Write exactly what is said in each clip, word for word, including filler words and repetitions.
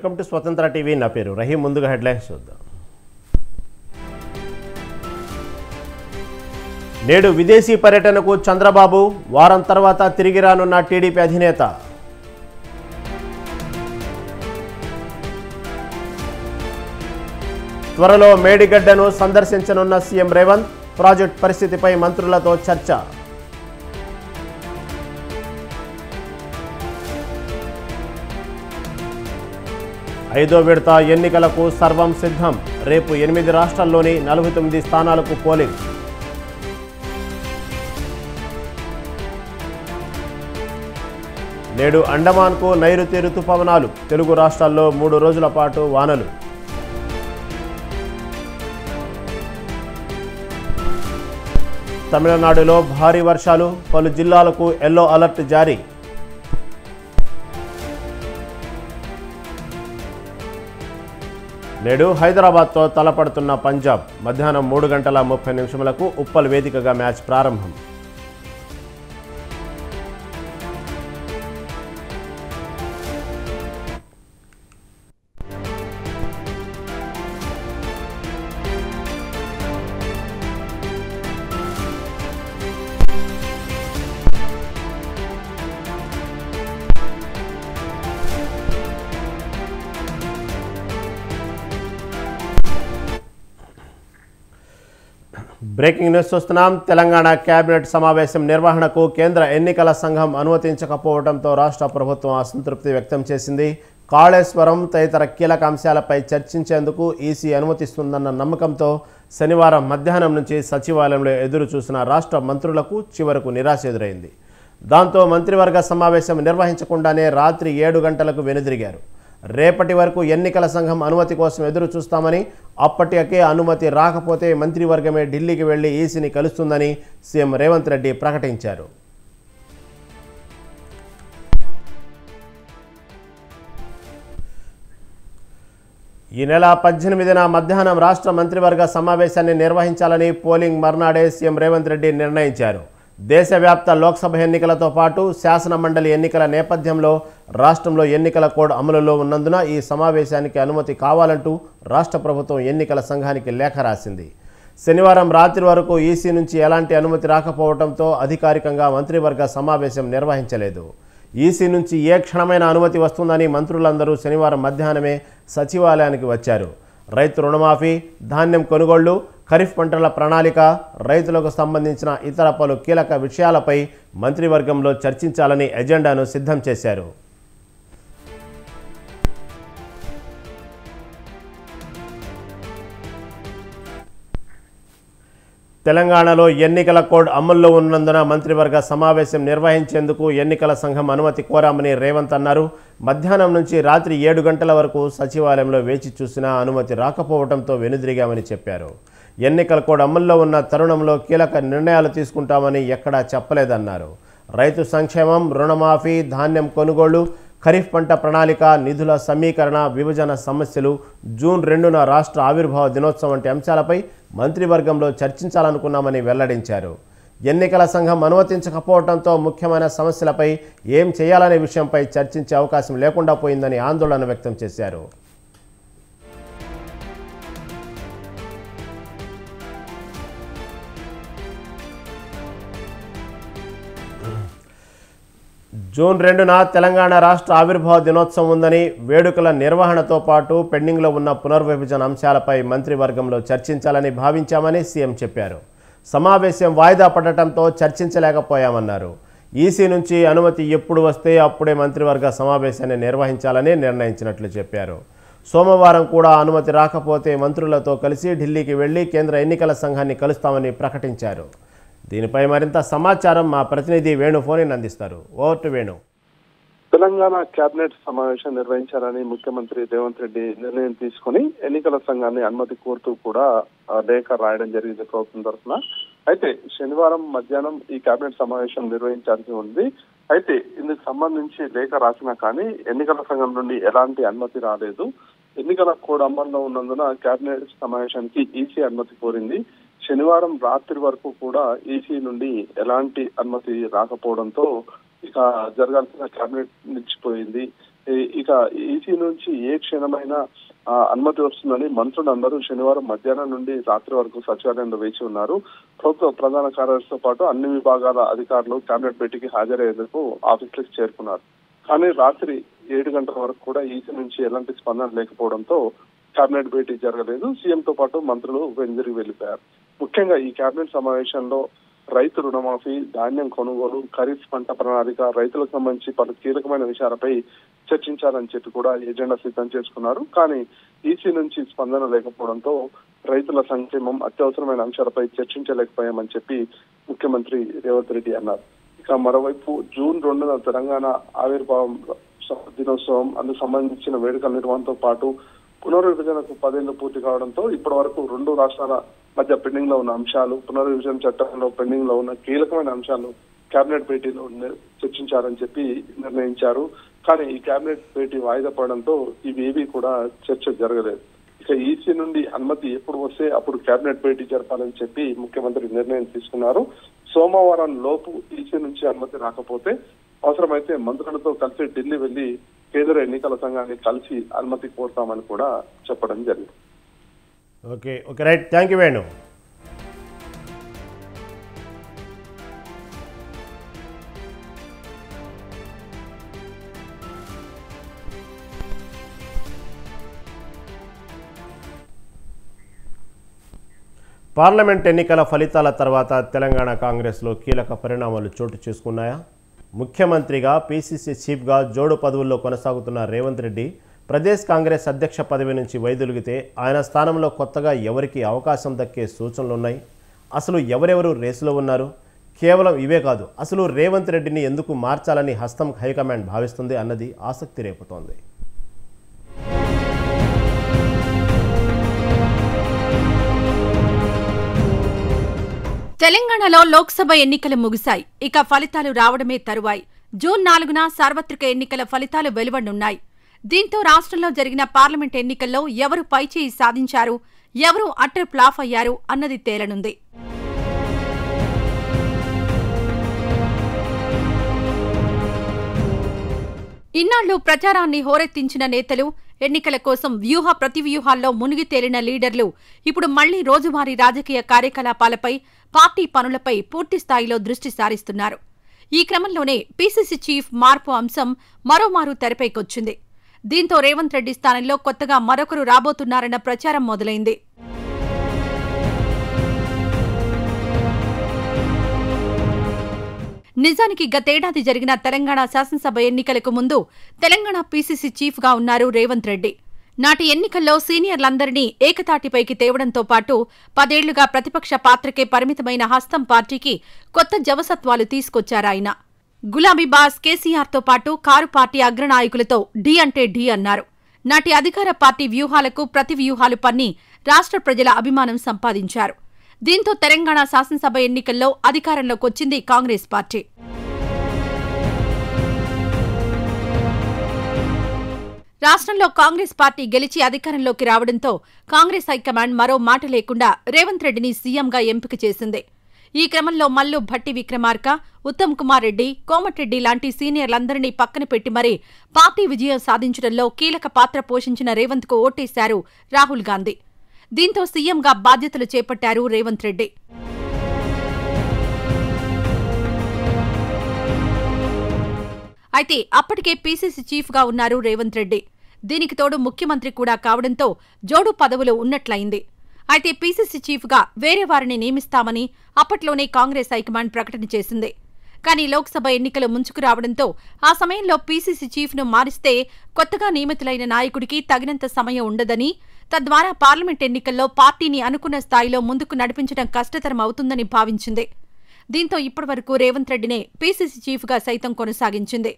Welcome to స్వతంత్ర TV. నా పేరు రహీం. ముందుగా హెడ్లైన్స్ చూద్దాం. నేడు విదేశీ పర్యటనకు చంద్రబాబు, వారం తర్వాత తిరిగి రానున్న టీడీపీ అధినేత. త్వరలో మేడిగడ్డను సందర్శించనున్న సీఎం రేవంత్, ప్రాజెక్ట్ పరిస్థితిపై మంత్రులతో చర్చ. ఐదో విడత ఎన్నికలకు సర్వం సిద్ధం. రేపు ఎనిమిది రాష్ట్రాల్లోని నలభై తొమ్మిది స్థానాలకు పోలింగ్. నేడు అండమాన్కు నైరుతి రుతుపవనాలు, తెలుగు రాష్ట్రాల్లో మూడు రోజుల పాటు వానలు. తమిళనాడులో భారీ వర్షాలు, పలు జిల్లాలకు ఎల్లో అలర్ట్ జారీ. నేడు హైదరాబాద్తో తలపడుతున్న పంజాబ్, మధ్యాహ్నం మూడు గంటల ముప్పై నిమిషములకు ఉప్పల్ వేదికగా మ్యాచ్ ప్రారంభం. బ్రేకింగ్ న్యూస్ చూస్తున్నాం. తెలంగాణ కేబినెట్ సమావేశం నిర్వహణకు కేంద్ర ఎన్నికల సంఘం అనుమతించకపోవడంతో రాష్ట్ర ప్రభుత్వం అసంతృప్తి వ్యక్తం చేసింది. కాళేశ్వరం తదితర కీలక అంశాలపై చర్చించేందుకు ఈసీ అనుమతిస్తుందన్న నమ్మకంతో శనివారం మధ్యాహ్నం నుంచి సచివాలయంలో ఎదురు చూసిన రాష్ట్ర మంత్రులకు చివరకు నిరాశ ఎదురైంది. దాంతో మంత్రివర్గ సమావేశం నిర్వహించకుండానే రాత్రి ఏడు గంటలకు వెనుదిరిగారు. రేపటి వరకు ఎన్నికల సంఘం అనుమతి కోసం ఎదురు చూస్తామని, అప్పటికే అనుమతి రాకపోతే మంత్రివర్గమే ఢిల్లీకి వెళ్లి ఈసీని కలుస్తుందని సీఎం రేవంత్ రెడ్డి ప్రకటించారు. ఈ నెల పద్దెనిమిదిన మధ్యాహ్నం రాష్ట్ర మంత్రివర్గ సమావేశాన్ని నిర్వహించాలని పోలింగ్ మర్నాడే సీఎం రేవంత్ రెడ్డి నిర్ణయించారు. దేశవ్యాప్త లోక్సభ ఎన్నికలతో పాటు శాసనమండలి ఎన్నికల నేపథ్యంలో రాష్ట్రంలో ఎన్నికల కోడ్ అమలులో ఉన్నందున ఈ సమావేశానికి అనుమతి కావాలంటూ రాష్ట్ర ప్రభుత్వం ఎన్నికల సంఘానికి లేఖ రాసింది. శనివారం రాత్రి వరకు ఈసీ నుంచి ఎలాంటి అనుమతి రాకపోవడంతో అధికారికంగా మంత్రివర్గ సమావేశం నిర్వహించలేదు. ఈసీ నుంచి ఏ క్షణమైన అనుమతి వస్తుందని మంత్రులందరూ శనివారం మధ్యాహ్నమే సచివాలయానికి వచ్చారు. రైతు రుణమాఫీ, ధాన్యం కొనుగోళ్లు, ఖరీఫ్ పంటల ప్రణాళిక, రైతులకు సంబంధించిన ఇతర పలు కీలక విషయాలపై మంత్రివర్గంలో చర్చించాలని ఎజెండాను సిద్ధం చేశారు. తెలంగాణలో ఎన్నికల కోడ్ అమల్లో ఉన్నందున మంత్రివర్గ సమావేశం నిర్వహించేందుకు ఎన్నికల సంఘం అనుమతి కోరామని రేవంత్ అన్నారు. మధ్యాహ్నం నుంచి రాత్రి ఏడు గంటల వరకు సచివాలయంలో వేచి చూసినా అనుమతి రాకపోవడంతో వెనుదిరిగామని చెప్పారు. ఎన్నికల కోడ్ అమల్లో ఉన్న తరుణంలో కీలక నిర్ణయాలు తీసుకుంటామని ఎక్కడా చెప్పలేదన్నారు. రైతు సంక్షేమం, రుణమాఫీ, ధాన్యం కొనుగోళ్లు, ఖరీఫ్ పంట ప్రణాళిక, నిధుల సమీకరణ, విభజన సమస్యలు, జూన్ రెండున రాష్ట్ర ఆవిర్భావ దినోత్సవం వంటి అంశాలపై మంత్రివర్గంలో చర్చించాలనుకున్నామని వెల్లడించారు. ఎన్నికల సంఘం అనుమతించకపోవడంతో ముఖ్యమైన సమస్యలపై ఏం చేయాలనే విషయంపై చర్చించే అవకాశం లేకుండా పోయిందని ఆందోళన వ్యక్తం చేశారు. జూన్ రెండున తెలంగాణ రాష్ట్ర ఆవిర్భావ దినోత్సవం ఉందని, వేడుకల నిర్వహణతో పాటు పెండింగ్లో ఉన్న పునర్విభజన అంశాలపై మంత్రివర్గంలో చర్చించాలని భావించామని సీఎం చెప్పారు. సమావేశం వాయిదా పడటంతో చర్చించలేకపోయామన్నారు. ఈసీ నుంచి అనుమతి ఎప్పుడు వస్తే అప్పుడే మంత్రివర్గ సమావేశాన్ని నిర్వహించాలని నిర్ణయించినట్లు చెప్పారు. సోమవారం కూడా అనుమతి రాకపోతే మంత్రులతో కలిసి ఢిల్లీకి వెళ్లి కేంద్ర ఎన్నికల సంఘాన్ని కలుస్తామని ప్రకటించారు. దీనిపై మరింత సమాచారం మా ప్రతినిధి వేణు ఫోన్ అందిస్తారు. Over to Venu. Telangana cabinet సమావేశం నిర్వహించాలని ముఖ్యమంత్రి రేవంత్ రెడ్డి నిర్ణయం తీసుకుని ఎన్నికల సంఘాన్ని అనుమతి కోరుతూ కూడా లేఖ రాయడం జరిగింది ప్రభుత్వం తరఫున. అయితే శనివారం మధ్యాహ్నం ఈ కేబినెట్ సమావేశం నిర్వహించాల్సి ఉంది. అయితే ఇందుకు సంబంధించి లేఖ రాసినా కానీ ఎన్నికల సంఘం నుండి ఎలాంటి అనుమతి రాలేదు. ఎన్నికల కోడ్ అమల్లో ఉన్నందున కేబినెట్ సమావేశానికి ఈసీ అనుమతి కోరింది. శనివారం రాత్రి వరకు కూడా ఈసీ నుండి ఎలాంటి అనుమతి రాకపోవడంతో ఇక జరగాల్సిన కేబినెట్ నిలిచిపోయింది. ఇక ఈసీ నుంచి ఏ క్షణమైన అనుమతి వస్తుందని మంత్రులు అందరూ శనివారం మధ్యాహ్నం నుండి రాత్రి వరకు సచివాలయంలో వేచి ఉన్నారు. ప్రభుత్వ ప్రధాన కార్యదర్శితో పాటు అన్ని విభాగాల అధికారులు కేబినెట్ భేటీకి హాజరయ్యేందుకు ఆఫీసులకు చేరుకున్నారు. కానీ రాత్రి ఏడు గంటల వరకు కూడా ఈసీ నుంచి ఎలాంటి స్పందన లేకపోవడంతో కేబినెట్ భేటీ జరగలేదు. సీఎంతో పాటు మంత్రులు వెంజరికి వెళ్లిపోయారు. ముఖ్యంగా ఈ కేబినెట్ సమావేశంలో రైతు రుణమాఫీ, ధాన్యం కొనుగోలు, ఖరీఫ్ పంట ప్రణాళిక, రైతులకు సంబంధించి పలు కీలకమైన విషయాలపై చర్చించాలని చెప్పి కూడా ఎజెండా సిద్ధం చేసుకున్నారు. కానీ ఈసీ నుంచి స్పందన లేకపోవడంతో రైతుల సంక్షేమం, అత్యవసరమైన అంశాలపై చర్చించలేకపోయామని చెప్పి ముఖ్యమంత్రి రేవంత్ రెడ్డి అన్నారు. ఇక మరోవైపు జూన్ రెండున తెలంగాణ ఆవిర్భావం దినోత్సవం అందుకు సంబంధించిన వేడుకల నిర్వహణతో పాటు పునర్విభజనకు పదేళ్లు పూర్తి కావడంతో ఇప్పటి వరకు రెండు రాష్ట్రాల మధ్య పెండింగ్ లో ఉన్న అంశాలు, పునర్విభజన చట్టంలో పెండింగ్ లో ఉన్న కీలకమైన అంశాలు కేబినెట్ భేటీలో చర్చించాలని చెప్పి నిర్ణయించారు. కానీ ఈ కేబినెట్ భేటీ వాయిదా పడడంతో ఇవేవి కూడా చర్చ జరగలేదు. ఇక ఈసీ నుండి అనుమతి ఎప్పుడు వస్తే అప్పుడు కేబినెట్ భేటీ జరపాలని చెప్పి ముఖ్యమంత్రి నిర్ణయం తీసుకున్నారు. సోమవారం లోపు ఈసీ నుంచి అనుమతి రాకపోతే అవసరమైతే మంత్రులతో కలిసి ఢిల్లీ వెళ్లి కేంద్ర ఎన్నికల సంఘాన్ని కలిసి అనుమతి కోరుతామని కూడా చెప్పడం జరిగింది. Okay okay right thank you Venu. Parliament ఎన్నికల ఫలితాల తర్వాత తెలంగాణ కాంగ్రెస్లో కీలక పరిణామాలు చోటు చేసుకున్నాయా? ముఖ్యమంత్రిగా, పీసీసీ చీఫ్గా జోడు పదవుల్లో కొనసాగుతున్న రేవంత్ రెడ్డి ప్రదేశ్ కాంగ్రెస్ అధ్యక్ష పదవి నుంచి వైదొలిగితే ఆయన స్థానంలో కొత్తగా ఎవరికి అవకాశం దక్కే సూచనలున్నాయి? అసలు ఎవరెవరు రేసులో ఉన్నారు? కేవలం ఇవే కాదు, అసలు రేవంత్ రెడ్డిని ఎందుకు మార్చాలని హస్తం హైకమాండ్ భావిస్తుంది అన్నది ఆసక్తి రేపుతోంది. తెలంగాణలో లోక్సభ ఎన్నికలు ముగిశాయి. ఇక ఫలితాలు రావడమే తరువాయి. జూన్ నాలుగున సార్వత్రిక ఎన్నికల ఫలితాలు వెలువడనున్నాయి. దీంతో రాష్ట్రంలో జరిగిన పార్లమెంట్ ఎన్నికల్లో ఎవరు పైచేయి సాధించారు, ఎవరు అట్టర్ ఫ్లాప్ అయ్యారు అన్నది తేలనుంది. ఇన్నాళ్లు ప్రచారాన్ని హోరెత్తించిన నేతలు, ఎన్నికల కోసం వ్యూహ ప్రతివ్యూహాల్లో మునిగి తేలిన లీడర్లు ఇప్పుడు మళ్లీ రోజువారీ రాజకీయ కార్యకలాపాలపై, పార్టీ పనులపై పూర్తిస్థాయిలో దృష్టి సారిస్తున్నారు. ఈ క్రమంలోనే పీసీసీ చీఫ్ మార్పు అంశం మరోమారు తెరపైకొచ్చింది. దీంతో రేవంత్ రెడ్డి స్థానంలో కొత్తగా మరొకరు రాబోతున్నారన్న ప్రచారం మొదలైంది. నిజానికి గతేడాది జరిగిన తెలంగాణ శాసనసభ ఎన్నికలకు ముందు తెలంగాణ పీసీసీ చీఫ్గా ఉన్నారు రేవంత్ రెడ్డి. నాటి ఎన్నికల్లో సీనియర్లందరినీ ఏకతాటిపైకి తేవడంతో పాటు పదేళ్లుగా ప్రతిపక్ష పాత్రకే పరిమితమైన హస్తం పార్టీకి కొత్త జవసత్వాలు తీసుకొచ్చారాయన. గులాబీ బాస్ కేసీఆర్తో పాటు కారు పార్టీ అగ్రనాయకులతో ఢీ అంటే ఢీ అన్నారు. నాటి అధికార పార్టీ వ్యూహాలకు ప్రతి వ్యూహాలు పన్ని రాష్ట్ర ప్రజల అభిమానం సంపాదించారు. దీంతో తెలంగాణ శాసనసభ ఎన్నికల్లో అధికారంలోకొచ్చింది కాంగ్రెస్ పార్టీ. రాష్ట్రంలో కాంగ్రెస్ పార్టీ గెలిచి అధికారంలోకి రావడంతో కాంగ్రెస్ హైకమాండ్ మరో మాట లేకుండా రేవంత్ రెడ్డిని సీఎంగా ఎంపిక చేసింది. ఈ క్రమంలో మల్లు భట్టి విక్రమార్క, ఉత్తమ్ కుమార్ రెడ్డి, కోమటిరెడ్డి లాంటి సీనియర్లందరినీ పక్కన పెట్టి మరీ పార్టీ విజయం సాధించడంలో కీలక పాత్ర పోషించిన రేవంత్కు ఓటేశారు రాహుల్ గాంధీ. దీంతో సీఎంగా బాధ్యతలు చేపట్టారు రేవంత్ రెడ్డి. అయితే అప్పటికే పీసీసీ చీఫ్గా ఉన్నారు రేవంత్ రెడ్డి. దీనికి తోడు ముఖ్యమంత్రి కూడా కావడంతో జోడు పదవులు ఉన్నట్లయింది. అయితే పీసీసీ చీఫ్గా వేరే వారిని నియమిస్తామని అప్పట్లోనే కాంగ్రెస్ హైకమాండ్ ప్రకటన చేసింది. కానీ లోక్సభ ఎన్నికలు ముంచుకు రావడంతో ఆ సమయంలో పీసీసీ చీఫ్ను మారిస్తే కొత్తగా నియమితులైన నాయకుడికి తగినంత సమయం ఉండదని, తద్వారా పార్లమెంట్ ఎన్నికల్లో పార్టీని అనుకున్న స్థాయిలో ముందుకు నడిపించడం కష్టతరం అవుతుందని భావించింది. దీంతో ఇప్పటివరకు రేవంత్ రెడ్డినే పీసీసీ చీఫ్గా సైతం కొనసాగించింది.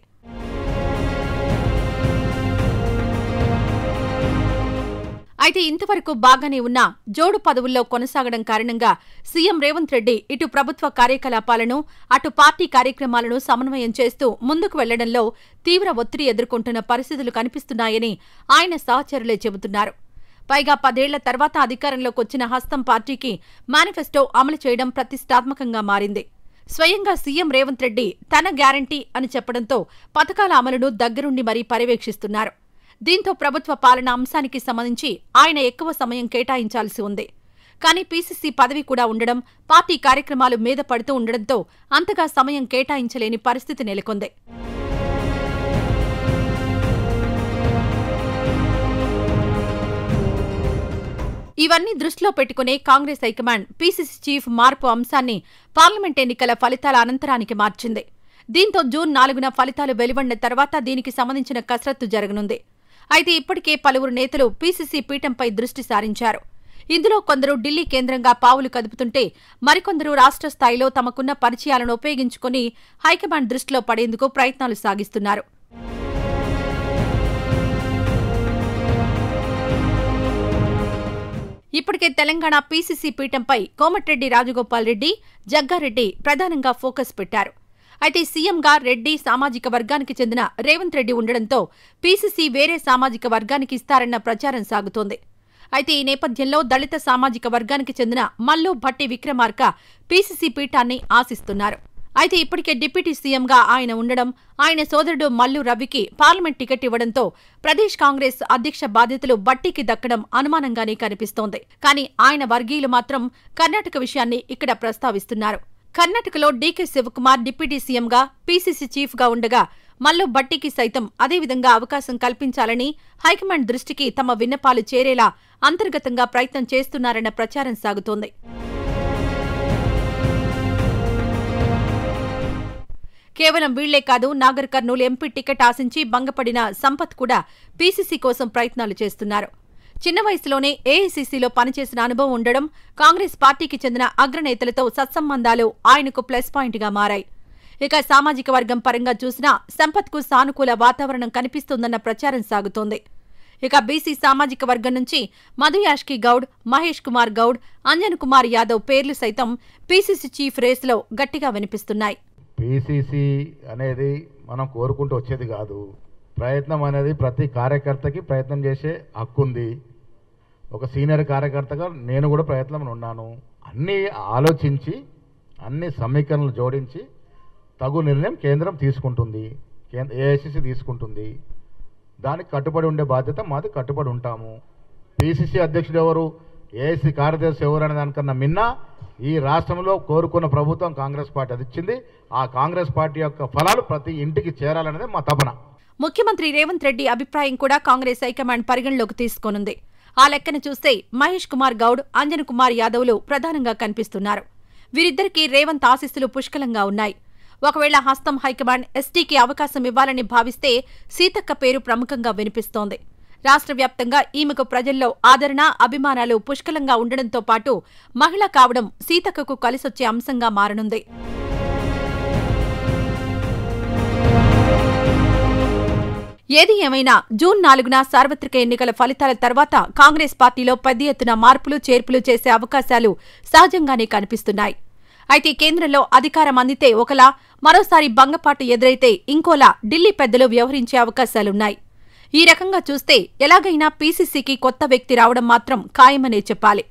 అయితే ఇంతవరకు బాగానే ఉన్న జోడు పదవుల్లో కొనసాగడం కారణంగా సీఎం రేవంత్ రెడ్డి ఇటు ప్రభుత్వ కార్యకలాపాలను, అటు పార్టీ కార్యక్రమాలను సమన్వయం చేస్తూ ముందుకు వెళ్లడంలో తీవ్ర ఒత్తిడి ఎదుర్కొంటున్న పరిస్థితులు కనిపిస్తున్నాయని ఆయన సహచరులే చెబుతున్నారు. పైగా పదేళ్ల తర్వాత అధికారంలోకి వచ్చిన హస్తం పార్టీకి మేనిఫెస్టో అమలు చేయడం ప్రతిష్టాత్మకంగా మారింది. స్వయంగా సీఎం రేవంత్ రెడ్డి తన గ్యారంటీ అని చెప్పడంతో పథకాల అమలును దగ్గరుండి మరీ పర్యవేక్షిస్తున్నారు. దీంతో ప్రభుత్వ పాలన అంశానికి సంబంధించి ఆయన ఎక్కువ సమయం కేటాయించాల్సి ఉంది. కానీ పీసీసీ పదవి కూడా ఉండడం, పార్టీ కార్యక్రమాలు మీద పడుతూ ఉండడంతో అంతగా సమయం కేటాయించలేని పరిస్థితి నెలకొంది. ఇవన్నీ దృష్టిలో పెట్టుకునే కాంగ్రెస్ హైకమాండ్ పీసీసీ చీఫ్ మార్పు అంశాన్ని పార్లమెంట్ ఎన్నికల ఫలితాల అనంతరానికి మార్చింది. దీంతో జూన్ నాలుగున ఫలితాలు వెలువడిన తర్వాత దీనికి సంబంధించిన కసరత్తు జరగనుంది. అయితే ఇప్పటికే పలువురు నేతలు పీసీసీ పీఠంపై దృష్టి సారించారు. ఇందులో కొందరు ఢిల్లీ కేంద్రంగా పావులు కదుపుతుంటే మరికొందరు రాష్ట్ర స్థాయిలో తమకున్న పరిచయాలను ఉపయోగించుకుని హైకమాండ్ దృష్టిలో పడేందుకు ప్రయత్నాలు సాగిస్తున్నారు. ఇప్పటికే తెలంగాణ పీసీసీ పీఠంపై కోమటిరెడ్డి రాజగోపాల్ రెడ్డి, జగ్గారెడ్డి ప్రధానంగా ఫోకస్ పెట్టారు. అయితే సీఎంగా రెడ్డి సామాజిక వర్గానికి చెందిన రేవంత్ రెడ్డి ఉండడంతో పీసీసీ వేరే సామాజిక వర్గానికి ఇస్తారన్న ప్రచారం సాగుతోంది. అయితే ఈ నేపథ్యంలో దళిత సామాజిక వర్గానికి చెందిన మల్లు భట్టి విక్రమార్క పీసీసీ పీఠాన్ని ఆశిస్తున్నారు. అయితే ఇప్పటికే డిప్యూటీ సీఎంగా ఆయన ఉండడం, ఆయన సోదరుడు మల్లు రవికి పార్లమెంట్ టికెట్ ఇవ్వడంతో ప్రదేశ్ కాంగ్రెస్ అధ్యక్ష బాధ్యతలు భట్టికి దక్కడం అనుమానంగానే కనిపిస్తోంది. కానీ ఆయన వర్గీయులు మాత్రం కర్ణాటక విషయాన్ని ఇక్కడ ప్రస్తావిస్తున్నారు. కర్ణాటకలో డీకే శివకుమార్ డిప్యూటీ సీఎంగా, పీసీసీ చీఫ్గా ఉండగా మల్లు భట్టికి సైతం అదేవిధంగా అవకాశం కల్పించాలని హైకమాండ్ దృష్టికి తమ విన్నపాలు చేరేలా అంతర్గతంగా ప్రయత్నం చేస్తున్నారన్న ప్రచారం సాగుతోంది. కేవలం వీళ్లే కాదు, నాగర్ కర్నూలు ఎంపీ టికెట్ ఆశించి భంగపడిన సంపత్ కూడా పీసీసీ కోసం ప్రయత్నాలు చేస్తున్నారు. చిన్న వయసులోనే ఏఐసీసీలో పనిచేసిన అనుభవం ఉండడం, కాంగ్రెస్ పార్టీకి చెందిన అగ్రనేతలతో సత్సంబంధాలు ఆయనకు ప్లస్ పాయింట్గా మారాయి. ఇక సామాజిక వర్గం పరంగా చూసినా సంపత్కు సానుకూల వాతావరణం కనిపిస్తోందన్న ప్రచారం సాగుతోంది. ఇక బీసీ సామాజిక వర్గం నుంచి మధుయాష్కి గౌడ్, మహేష్ కుమార్ గౌడ్, అంజన్ కుమార్ యాదవ్ పేర్లు సైతం పీసీసీ చీఫ్ రేస్లో గట్టిగా వినిపిస్తున్నాయి. పీసీసీ అనేది మనం కోరుకుంటూ వచ్చేది కాదు. ప్రయత్నం అనేది ప్రతి కార్యకర్తకి ప్రయత్నం చేసే హక్కు ఉంది. ఒక సీనియర్ కార్యకర్తగా నేను కూడా ప్రయత్నం ఉన్నాను. అన్నీ ఆలోచించి అన్ని సమీకరణలు జోడించి తగు నిర్ణయం కేంద్రం తీసుకుంటుంది, కేంద్ర ఏఐసీసీ తీసుకుంటుంది. దానికి కట్టుబడి ఉండే బాధ్యత మాది, కట్టుబడి ఉంటాము. పీసీసీ అధ్యక్షుడు ఎవరు, ఏఐసీ కార్యదర్శి ఎవరు అనే దానికన్నా మిన్న ఈ రాష్ట్రంలో కోరుకున్న ప్రభుత్వం కాంగ్రెస్ పార్టీ అది ఇచ్చింది. ఆ కాంగ్రెస్ పార్టీ యొక్క ఫలాలు ప్రతి ఇంటికి చేరాలనేది మా తపన. ముఖ్యమంత్రి రేవంత్ రెడ్డి అభిప్రాయం కూడా కాంగ్రెస్ హైకమాండ్ పరిగణలోకి తీసుకోనుంది. ఆ లెక్కను చూస్తే మహేష్ కుమార్ గౌడ్, అంజన్ కుమార్ యాదవ్లు ప్రధానంగా కనిపిస్తున్నారు. వీరిద్దరికీ రేవంత్ ఆశీస్సులు పుష్కలంగా ఉన్నాయి. ఒకవేళ హస్తం హైకమాండ్ ఎస్టీకి అవకాశం ఇవ్వాలని భావిస్తే సీతక్క పేరు ప్రముఖంగా వినిపిస్తోంది. రాష్ట్ర వ్యాప్తంగా ఈమెకు ప్రజల్లో ఆదరణ, అభిమానాలు పుష్కలంగా ఉండడంతో పాటు మహిళ కావడం సీతక్కకు కలిసొచ్చే అంశంగా మారనుంది. ఏది ఏమైనా జూన్ నాలుగున సార్వత్రిక ఎన్నికల ఫలితాల తర్వాత కాంగ్రెస్ పార్టీలో పెద్ద ఎత్తున మార్పులు చేర్పులు చేసే అవకాశాలు సహజంగానే కనిపిస్తున్నాయి. అయితే కేంద్రంలో అధికారం అందితే ఒకలా, మరోసారి భంగపాటు ఎదురైతే ఇంకోలా ఢిల్లీ పెద్దలు వ్యవహరించే అవకాశాలున్నాయి. ఈ రకంగా చూస్తే ఎలాగైనా పీసీసీకి కొత్త వ్యక్తి రావడం మాత్రం ఖాయమనే చెప్పాలి.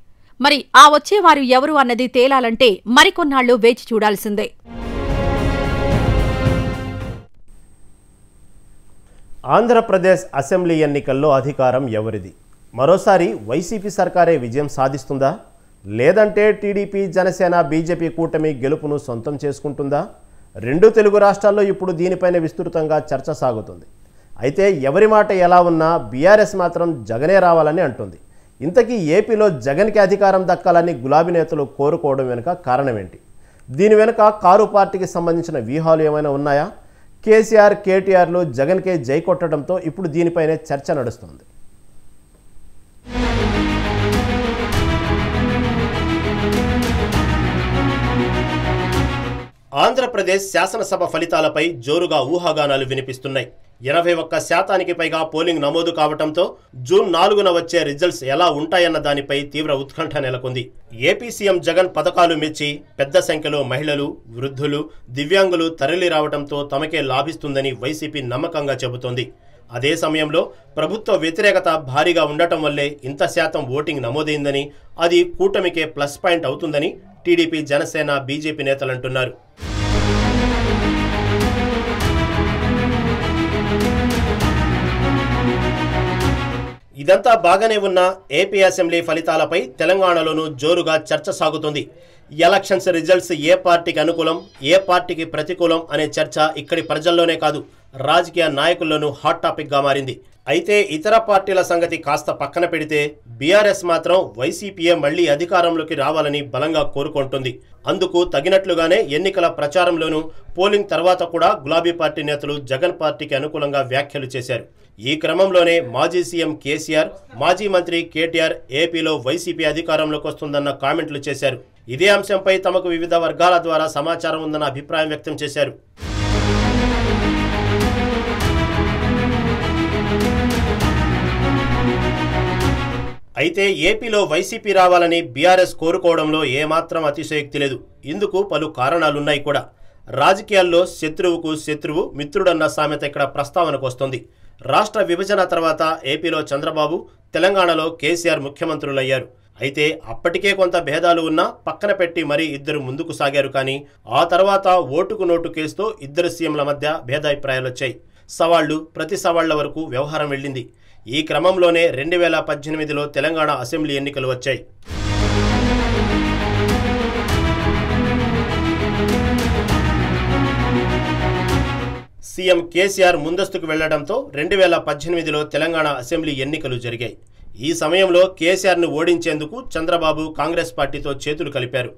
మరి ఆ వచ్చేవారు ఎవరు అన్నది తేలాలంటే మరికొన్నాళ్లు వేచి చూడాల్సిందే. ఆంధ్రప్రదేశ్ అసెంబ్లీ ఎన్నికల్లో అధికారం ఎవరిది? మరోసారి వైసీపీ సర్కారే విజయం సాధిస్తుందా, లేదంటే టీడీపీ, జనసేన, బీజేపీ కూటమి గెలుపును సొంతం చేసుకుంటుందా? రెండు తెలుగు రాష్ట్రాల్లో ఇప్పుడు దీనిపైన విస్తృతంగా చర్చ సాగుతుంది. అయితే ఎవరి మాట ఎలా ఉన్నా బీఆర్ఎస్ మాత్రం జగనే రావాలని అంటుంది. ఇంతకీ ఏపీలో జగన్కి అధికారం దక్కాలని గులాబీ నేతలు కోరుకోవడం వెనుక కారణం ఏంటి? దీని వెనుక కారు పార్టీకి సంబంధించిన వ్యూహాలు ఏమైనా ఉన్నాయా? కేసీఆర్, కేటీఆర్లు జగన్కే జై కొట్టడంతో ఇప్పుడు దీనిపైనే చర్చ నడుస్తుంది. ఆంధ్రప్రదేశ్ శాసనసభ ఫలితాలపై జోరుగా ఊహాగానాలు వినిపిస్తున్నాయి. ఎనభై ఒక్క శాతానికి పైగా పోలింగ్ నమోదు కావడంతో జూన్ నాలుగున వచ్చే రిజల్ట్స్ ఎలా ఉంటాయన్న దానిపై తీవ్ర ఉత్కంఠ నెలకొంది. ఏపీ సీఎం జగన్ పథకాలు మెచ్చి పెద్ద సంఖ్యలో మహిళలు, వృద్ధులు, దివ్యాంగులు తరలి రావడంతో తమకే లాభిస్తుందని వైసీపీ నమ్మకంగా చెబుతోంది. అదే సమయంలో ప్రభుత్వ వ్యతిరేకత భారీగా ఉండటం వల్లే ఇంత శాతం ఓటింగ్ నమోదైందని, అది కూటమికే ప్లస్ పాయింట్ అవుతుందని టీడీపీ జనసేన బీజేపీ నేతలంటున్నారు. ఇదంతా బాగానే ఉన్న ఏపీ అసెంబ్లీ ఫలితాలపై తెలంగాణలోనూ జోరుగా చర్చ సాగుతుంది. ఎలక్షన్స్ రిజల్ట్స్ ఏ పార్టీకి అనుకూలం, ఏ పార్టీకి ప్రతికూలం అనే చర్చ ఇక్కడి ప్రజల్లోనే కాదు, రాజకీయ నాయకుల్లోనూ హాట్ టాపిక్గా మారింది. అయితే ఇతర పార్టీల సంగతి కాస్త పక్కన పెడితే బీఆర్ఎస్ మాత్రం వైసీపీఏ మళ్లీ అధికారంలోకి రావాలని బలంగా కోరుకుంటుంది. అందుకు తగినట్లుగానే ఎన్నికల ప్రచారంలోనూ పోలింగ్ తర్వాత కూడా గులాబీ పార్టీ నేతలు జగన్ పార్టీకి అనుకూలంగా వ్యాఖ్యలు చేశారు. ఈ క్రమంలోనే మాజీ సీఎం కేసీఆర్, మాజీ మంత్రి కేటీఆర్ ఏపీలో వైసీపీ అధికారంలోకి వస్తుందన్న కామెంట్లు చేశారు. ఇదే అంశంపై తమకు వివిధ వర్గాల ద్వారా సమాచారం ఉందన్న అభిప్రాయం వ్యక్తం చేశారు. అయితే ఏపీలో వైసీపీ రావాలని బీఆర్ఎస్ కోరుకోవడంలో ఏమాత్రం అతిశయోక్తి లేదు. ఇందుకు పలు కారణాలున్నాయి కూడా. రాజకీయాల్లో శత్రువుకు శత్రువు మిత్రుడన్న సామెత ఇక్కడ ప్రస్తావనకు వస్తుంది. రాష్ట్ర విభజన తర్వాత ఏపీలో చంద్రబాబు, తెలంగాణలో కేసీఆర్ ముఖ్యమంత్రులయ్యారు. అయితే అప్పటికే కొంత భేదాలు ఉన్నా పక్కన పెట్టి మరీ ఇద్దరు ముందుకు సాగారు. కానీ ఆ తర్వాత ఓటుకు నోటు కేసుతో ఇద్దరు సీఎంల మధ్య భేదాభిప్రాయాలు వచ్చాయి. సవాళ్లు ప్రతి సవాళ్ల వరకు వ్యవహారం వెళ్ళింది. ఈ క్రమంలోనే రెండు వేల పద్దెనిమిదిలో తెలంగాణ అసెంబ్లీ ఎన్నికలు వచ్చాయి. సీఎం కేసీఆర్ ముందస్తుకు వెళ్లడంతో రెండు వేల పద్దెనిమిదిలో తెలంగాణ అసెంబ్లీ ఎన్నికలు జరిగాయి. ఈ సమయంలో కేసీఆర్ను ఓడించేందుకు చంద్రబాబు కాంగ్రెస్ పార్టీతో చేతులు కలిపారు.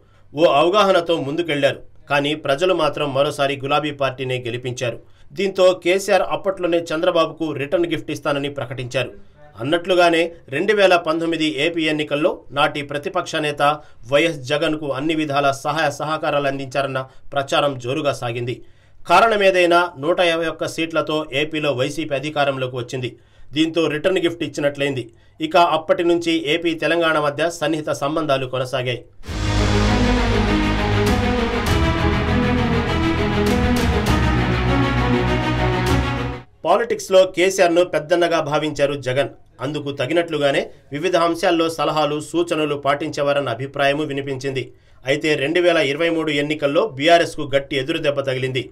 ఓ అవగాహనతో ముందుకెళ్లారు. కానీ ప్రజలు మాత్రం మరోసారి గులాబీ పార్టీనే గెలిపించారు. దీంతో కేసీఆర్ అప్పట్లోనే చంద్రబాబుకు రిటర్న్ గిఫ్ట్ ఇస్తానని ప్రకటించారు. అన్నట్లుగానే రెండు వేల పంతొమ్మిది ఏపీ ఎన్నికల్లో నాటి ప్రతిపక్ష నేత వైఎస్ జగన్కు అన్ని విధాల సహాయ సహకారాలు అందించారన్న ప్రచారం జోరుగా సాగింది. కారణమేదైనా నూట యాభై ఒక్క సీట్లతో ఏపీలో వైసీపీ అధికారంలోకి వచ్చింది. దీంతో రిటర్న్ గిఫ్ట్ ఇచ్చినట్లయింది. ఇక అప్పటి నుంచి ఏపీ తెలంగాణ మధ్య సన్నిహిత సంబంధాలు కొనసాగాయి. పాలిటిక్స్లో కేసీఆర్ను పెద్దన్నగా భావించారు జగన్. అందుకు తగినట్లుగానే వివిధ అంశాల్లో సలహాలు సూచనలు పాటించేవారన్న అభిప్రాయము వినిపించింది. అయితే రెండు వేల ఇరవై మూడు ఎన్నికల్లో బీఆర్ఎస్కు గట్టి ఎదురుదెబ్బ తగిలింది.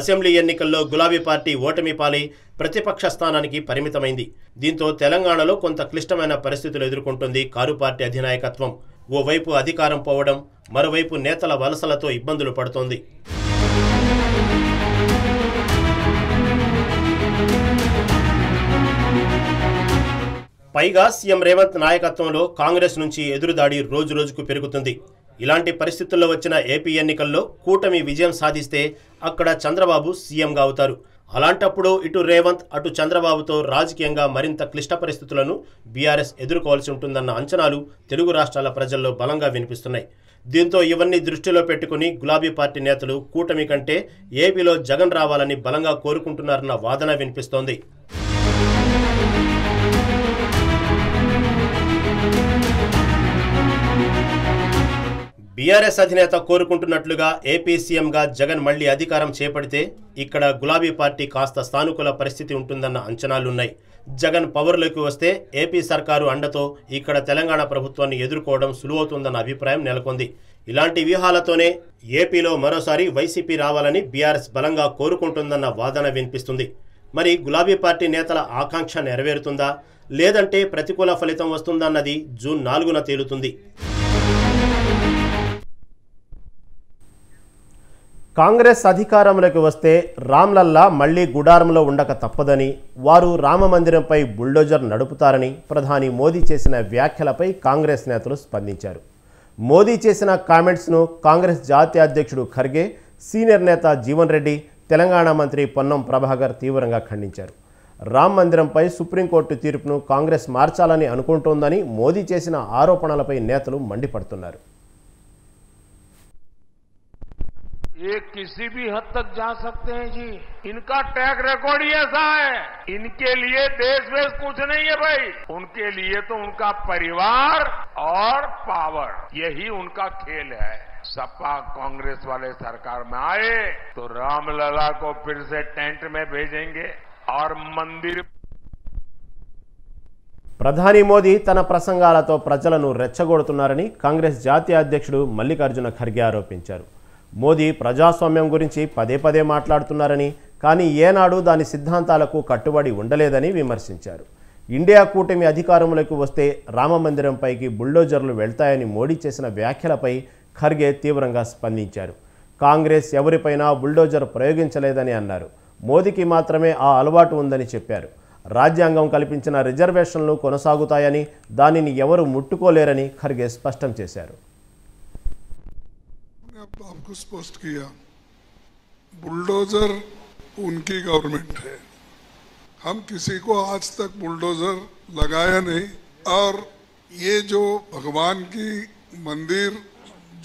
అసెంబ్లీ ఎన్నికల్లో గులాబీ పార్టీ ఓటమి పాలై ప్రతిపక్ష స్థానానికి పరిమితమైంది. దీంతో తెలంగాణలో కొంత క్లిష్టమైన పరిస్థితులు ఎదుర్కొంటుంది కారు పార్టీ అధినాయకత్వం. ఓవైపు అధికారం పోవడం, మరోవైపు నేతల వలసలతో ఇబ్బందులు పడుతోంది. పైగా సీఎం రేవంత్ నాయకత్వంలో కాంగ్రెస్ నుంచి ఎదురుదాడి రోజు రోజుకు పెరుగుతుంది. ఇలాంటి పరిస్థితుల్లో వచ్చిన ఏపీ ఎన్నికల్లో కూటమి విజయం సాధిస్తే అక్కడ చంద్రబాబు సీఎంగా అవుతారు. అలాంటప్పుడు ఇటు రేవంత్, అటు చంద్రబాబుతో రాజకీయంగా మరింత క్లిష్ట పరిస్థితులను బీఆర్ఎస్ ఎదుర్కోవాల్సి ఉంటుందన్న అంచనాలు తెలుగు రాష్ట్రాల ప్రజల్లో బలంగా వినిపిస్తున్నాయి. దీంతో ఇవన్నీ దృష్టిలో పెట్టుకుని గులాబీ పార్టీ నేతలు కూటమి కంటే ఏపీలో జగన్ రావాలని బలంగా కోరుకుంటున్నారన్న వాదన వినిపిస్తోంది. బీఆర్ఎస్ అధినేత కోరుకుంటున్నట్లుగా ఏపీ సీఎంగా జగన్ మళ్లీ అధికారం చేపడితే ఇక్కడ గులాబీ పార్టీ కాస్త సానుకూల పరిస్థితి ఉంటుందన్న అంచనాలున్నాయి. జగన్ పవర్లోకి వస్తే ఏపీ సర్కారు అండతో ఇక్కడ తెలంగాణ ప్రభుత్వాన్ని ఎదుర్కోవడం సులువవుతుందన్న అభిప్రాయం నెలకొంది. ఇలాంటి వ్యూహాలతోనే ఏపీలో మరోసారి వైసీపీ రావాలని బీఆర్ఎస్ బలంగా కోరుకుంటుందన్న వాదన వినిపిస్తుంది. మరి గులాబీ పార్టీ నేతల ఆకాంక్ష నెరవేరుతుందా, లేదంటే ప్రతికూల ఫలితం వస్తుందన్నది జూన్ నాలుగున తేలుతుంది. కాంగ్రెస్ అధికారంలోకి వస్తే రామ్లల్లా మళ్లీ గుడారంలో ఉండక తప్పదని, వారు రామమందిరంపై బుల్డోజర్ నడుపుతారని ప్రధాని మోదీ చేసిన వ్యాఖ్యలపై కాంగ్రెస్ నేతలు స్పందించారు. మోదీ చేసిన కామెంట్స్ను కాంగ్రెస్ జాతీయ అధ్యక్షుడు ఖర్గే, సీనియర్ నేత జీవన్ రెడ్డి, తెలంగాణ మంత్రి పొన్నం ప్రభాకర్ తీవ్రంగా ఖండించారు. రామ మందిరంపై సుప్రీంకోర్టు తీర్పును కాంగ్రెస్ మార్చాలని అనుకుంటోందని మోదీ చేసిన ఆరోపణలపై నేతలు మండిపడుతున్నారు. ये किसी भी हद तक जा सकते हैं जी, इनका ट्रैक रिकॉर्ड ही ऐसा है. इनके लिए देश वेश कुछ नहीं है भाई. उनके लिए तो उनका परिवार और पावर, यही उनका खेल है. सपा कांग्रेस वाले सरकार में आए तो रामलला को फिर से टेंट में भेजेंगे और मंदिर ప్రధాని మోదీ తన ప్రసంగాలతో ప్రజలను రెచ్చగొడుతున్నారని కాంగ్రెస్ జాతీయ అధ్యక్షుడు మల్లికార్జున ఖర్గే ఆరోపించారు. మోదీ ప్రజాస్వామ్యం గురించి పదే పదే మాట్లాడుతున్నారని, కానీ ఏనాడు దాని సిద్ధాంతాలకు కట్టుబడి ఉండలేదని విమర్శించారు. ఇండియా కూటమి అధికారంలోకి వస్తే రామ మందిరంపైకి బుల్డోజర్లు వెళ్తాయని మోడీ చేసిన వ్యాఖ్యలపై ఖర్గే తీవ్రంగా స్పందించారు. కాంగ్రెస్ ఎవరిపైనా బుల్డోజర్ ప్రయోగించలేదని అన్నారు. మోదీకి మాత్రమే ఆ అలవాటు ఉందని చెప్పారు. రాజ్యాంగం కల్పించిన రిజర్వేషన్లు కొనసాగుతాయని, దానిని ఎవరు ముట్టుకోలేరని ఖర్గే స్పష్టం చేశారు. आपको स्पष्ट किया, बुलडोजर उनकी गवर्नमेंट है, हम किसी को आज तक बुलडोजर लगाया नहीं. और ये जो भगवान की मंदिर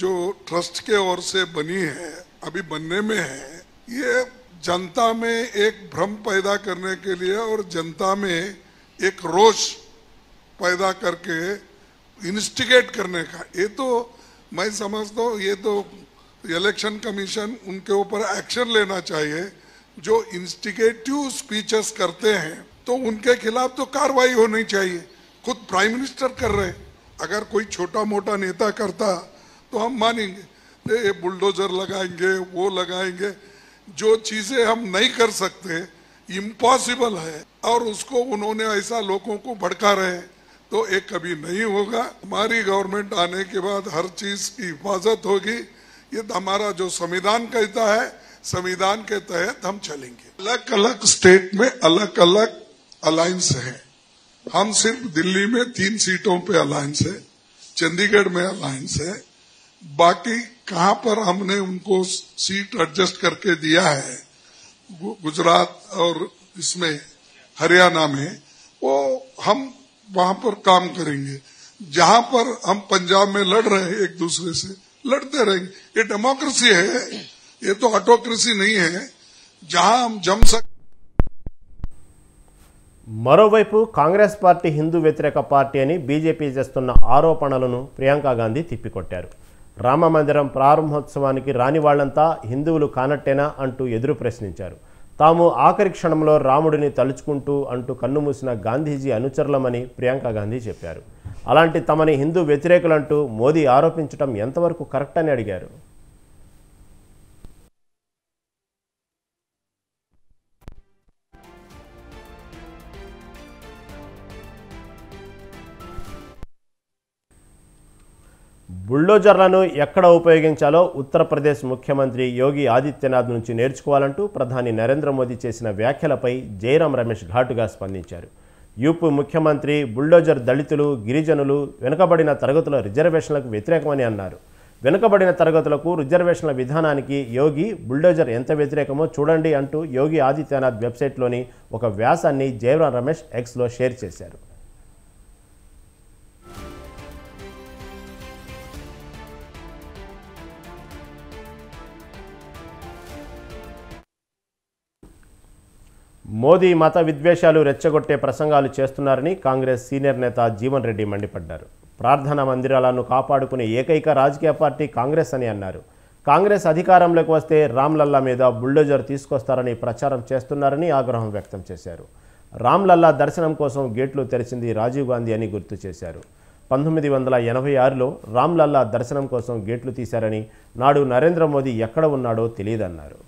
जो ट्रस्ट के ओर से बनी है, अभी बनने में है, ये जनता में एक भ्रम पैदा करने के लिए और जनता में एक रोष पैदा करके इंस्टिगेट करने का, ये तो मैं समझता हूँ, ये तो इलेक्शन कमीशन उनके ऊपर एक्शन लेना चाहिए. जो इंस्टिगेटिव स्पीचेस करते हैं तो उनके खिलाफ तो कार्रवाई होनी चाहिए. खुद प्राइम मिनिस्टर कर रहे, अगर कोई छोटा मोटा नेता करता तो हम मानेंगे, ये बुलडोजर लगाएंगे, वो लगाएंगे, जो चीज़ें हम नहीं कर सकते, इम्पॉसिबल है, और उसको उन्होंने ऐसा लोगों को भड़का रहे, तो एक कभी नहीं होगा. हमारी गवर्नमेंट आने के बाद हर चीज़ की हिफाजत होगी. ये हमारा जो संविधान कहता है, संविधान के तहत हम चलेंगे. अलग अलग स्टेट में अलग अलग अलायंस है. हम सिर्फ दिल्ली में तीन सीटों पे अलायंस है, चंडीगढ़ में अलायंस है, बाकी कहाँ पर हमने उनको सीट एडजस्ट करके दिया है. गुजरात और इसमें हरियाणा में वो हम वहां पर काम करेंगे. जहां पर हम पंजाब में लड़ रहे हैं, एक दूसरे से लड़ते रहेंगे. ये डेमोक्रेसी है, ये तो ऑटोक्रेसी नहीं है जहां हम जम सक. మరోవైపు కాంగ్రెస్ పార్టీ హిందూ వ్యతిరేక పార్టీ అని బీజేపీ చేస్తున్న ఆరోపణలను ప్రియాంక గాంధీ తిప్పికొట్టారు. రామ మందిరం ప్రారంభోత్సవానికి రాని వాళ్లంతా హిందువులు కానట్టేనా అంటూ ఎదురు ప్రశ్నించారు. తాము ఆఖరి క్షణంలో రాముడిని తలుచుకుంటూ అంటూ కన్నుమూసిన గాంధీజీ అనుచరులమని ప్రియాంక గాంధీ చెప్పారు. అలాంటి తమని హిందూ వ్యతిరేకులంటూ మోదీ ఆరోపించడం ఎంతవరకు కరెక్ట్ అని అడిగారు. బుల్డోజర్లను ఎక్కడ ఉపయోగించాలో ఉత్తరప్రదేశ్ ముఖ్యమంత్రి యోగి ఆదిత్యనాథ్ నుంచి నేర్చుకోవాలంటూ ప్రధాని నరేంద్ర మోదీ చేసిన వ్యాఖ్యలపై జయరాం రమేష్ ఘాటుగా స్పందించారు. యూపీ ముఖ్యమంత్రి బుల్డోజర్ దళితులు, గిరిజనులు, వెనుకబడిన తరగతుల రిజర్వేషన్లకు వ్యతిరేకమని అన్నారు. వెనుకబడిన తరగతులకు రిజర్వేషన్ల విధానానికి యోగి బుల్డోజర్ ఎంత వ్యతిరేకమో చూడండి అంటూ యోగి ఆదిత్యనాథ్ వెబ్సైట్లోని ఒక వ్యాసాన్ని జయరాం రమేష్ ఎక్స్లో షేర్ చేశారు. మోదీ మత విద్వేషాలు రెచ్చగొట్టే ప్రసంగాలు చేస్తున్నారని కాంగ్రెస్ సీనియర్ నేత జీవన్ రెడ్డి మండిపడ్డారు. ప్రార్థనా మందిరాలను కాపాడుకునే ఏకైక రాజకీయ పార్టీ కాంగ్రెస్ అని అన్నారు. కాంగ్రెస్ అధికారంలోకి వస్తే రామ్లల్లా మీద బుల్డోజర్ తీసుకొస్తారని ప్రచారం చేస్తున్నారని ఆగ్రహం వ్యక్తం చేశారు. రామ్లల్లా దర్శనం కోసం గేట్లు తెరిచింది రాజీవ్ గాంధీ అని గుర్తు చేశారు. పంతొమ్మిది వందల ఎనభై ఆరులో రామ్లల్లా దర్శనం కోసం గేట్లు తీశారని, నాడు నరేంద్ర మోదీ ఎక్కడ ఉన్నాడో తెలియదన్నారు.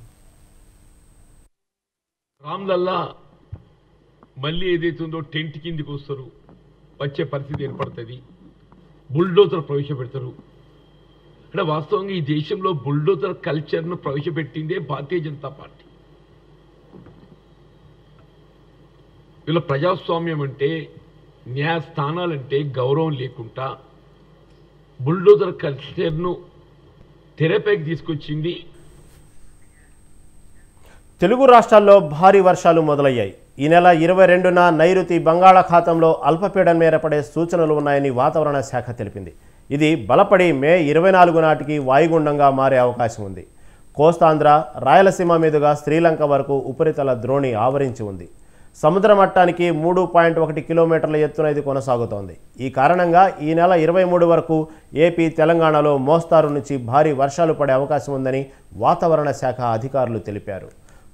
రామ్లల్లా మళ్ళీ ఏదైతే ఉందో టెంట్ కిందికి వస్తారు, వచ్చే పరిస్థితి ఏర్పడుతుంది, బుల్డోజర్ ప్రవేశపెడతారు. అంటే వాస్తవంగా ఈ దేశంలో బుల్డోజర్ కల్చర్ను ప్రవేశపెట్టిందే భారతీయ జనతా పార్టీ. వీళ్ళ ప్రజాస్వామ్యం అంటే, న్యాయస్థానాలంటే గౌరవం లేకుండా బుల్డోజర్ కల్చర్ను తెరపైకి తీసుకొచ్చింది. తెలుగు రాష్ట్రాల్లో భారీ వర్షాలు మొదలయ్యాయి. ఈ నెల ఇరవై రెండున నైరుతి బంగాళాఖాతంలో అల్పపీడనం ఏర్పడే సూచనలు ఉన్నాయని వాతావరణ శాఖ తెలిపింది. ఇది బలపడి మే ఇరవై నాలుగు నాటికి వాయుగుండంగా మారే అవకాశం ఉంది. కోస్తాంధ్ర, రాయలసీమ మీదుగా శ్రీలంక వరకు ఉపరితల ద్రోణి ఆవరించి ఉంది. సముద్ర మట్టానికి మూడు పాయింట్ ఒకటి కిలోమీటర్ల ఎత్తున ఇది కొనసాగుతోంది. ఈ కారణంగా ఈ నెల ఇరవై మూడు వరకు ఏపీ, తెలంగాణలో మోస్తారు నుంచి భారీ వర్షాలు పడే అవకాశం ఉందని వాతావరణ శాఖ అధికారులు తెలిపారు.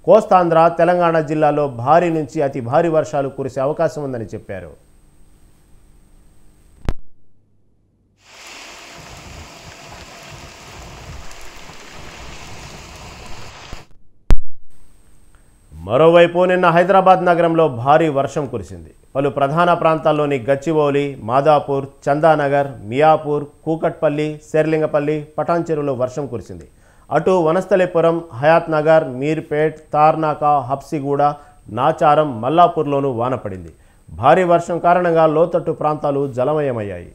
కోస్తాంధ్ర, తెలంగాణ జిల్లాలో భారీ నుంచి అతి భారీ వర్షాలు కురిసే అవకాశం ఉందని చెప్పారు. మరోవైపు నిన్న హైదరాబాద్ నగరంలో భారీ వర్షం కురిసింది. పలు ప్రధాన ప్రాంతాల్లోని గచ్చిబౌలి, మాదాపూర్, చందానగర్, మియాపూర్, కూకట్పల్లి, శేర్లింగపల్లి, పటాన్చెరులో వర్షం కురిసింది. అటు వనస్థలీపురం, హయాత్ నగర్, మీర్పేట్, తార్నాక, హబ్సిగూడ, నాచారం, మల్లాపూర్లోనూ వాన పడింది. భారీ వర్షం కారణంగా లోతట్టు ప్రాంతాలు జలమయమయ్యాయి.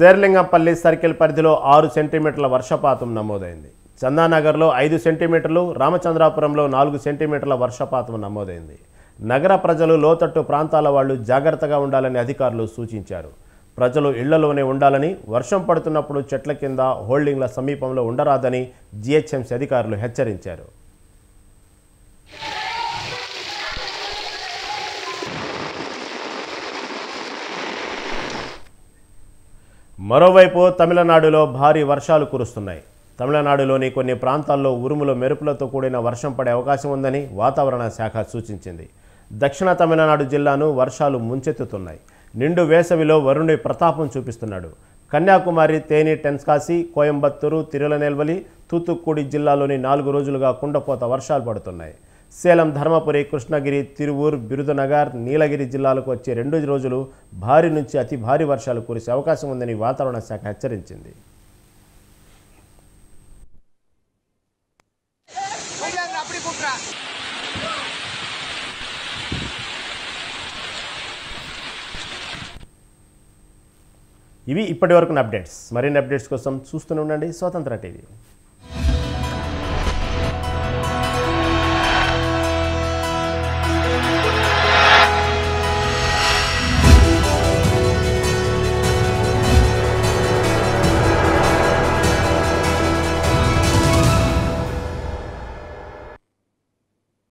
శేర్లింగంపల్లి సర్కిల్ పరిధిలో ఆరు సెంటీమీటర్ల వర్షపాతం నమోదైంది. చందానగర్లో ఐదు సెంటీమీటర్లు, రామచంద్రాపురంలో నాలుగు సెంటీమీటర్ల వర్షపాతం నమోదైంది. నగర ప్రజలు, లోతట్టు ప్రాంతాల వాళ్ళు జాగ్రత్తగా ఉండాలని అధికారులు సూచించారు. ప్రజలు ఇళ్లలోనే ఉండాలని, వర్షం పడుతున్నప్పుడు చెట్ల కింద, హోల్డింగ్ల సమీపంలో ఉండరాదని జిహెచ్ఎంసీ అధికారులు హెచ్చరించారు. మరోవైపు తమిళనాడులో భారీ వర్షాలు కురుస్తున్నాయి. తమిళనాడులోని కొన్ని ప్రాంతాల్లో ఉరుములు, మెరుపులతో కూడిన వర్షం పడే అవకాశం ఉందని వాతావరణ శాఖ సూచించింది. దక్షిణ తమిళనాడు జిల్లాను వర్షాలు ముంచెత్తుతున్నాయి. నిండు వేసవిలో వరుణుడి ప్రతాపం చూపిస్తున్నాడు. కన్యాకుమారి, తేని, టెన్స్కాసి, కోయంబత్తూరు, తిరులనెల్వలి, తూత్తుక్కుడి జిల్లాలోని నాలుగు రోజులుగా కుండపోత వర్షాలు పడుతున్నాయి. సేలం, ధర్మపురి, కృష్ణగిరి, తిరువూర్, బిరుదునగర్, నీలగిరి జిల్లాలకు వచ్చే రెండు రోజులు భారీ నుంచి అతి భారీ వర్షాలు కురిసే అవకాశం ఉందని వాతావరణ శాఖ హెచ్చరించింది. ఇవి ఇప్పటి వరకు అప్డేట్స్. మరిన్ని అప్డేట్స్ కోసం చూస్తూనే ఉండండి స్వతంత్ర టీవీ.